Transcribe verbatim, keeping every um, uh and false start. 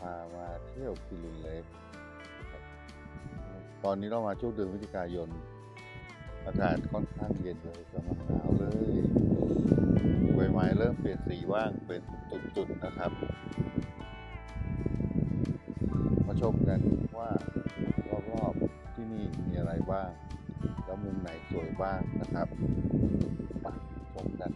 พามาเที่ยวคิรินเล็กตอนนี้เรามาช่วงเดือนพฤศจิกายนอากาศค่อนข้างเย็นเลยกำลังหนาวเลยใบไม้เริ่มเปลี่ยนสีว่างเป็นจุดๆนะครับมาชมกันว่ารอบๆที่นี่มีอะไรบ้างแล้วมุมไหนสวยบ้างนะครับไปชมกัน